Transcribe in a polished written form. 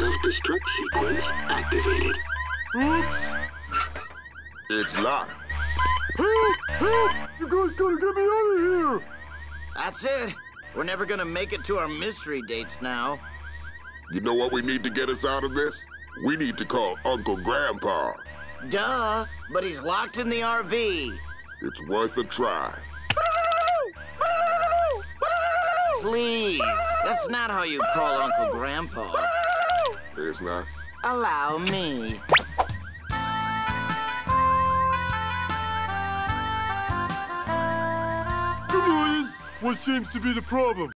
self-destruct sequence activated. Oops. It's locked. Help! Help! You guys gotta get me out of here! That's it. We're never gonna make it to our mystery dates now. You know what we need to get us out of this? We need to call Uncle Grandpa. Duh, but he's locked in the RV. It's worth a try. Please, that's not how you call Uncle Grandpa. It's not. Allow me. What seems to be the problem?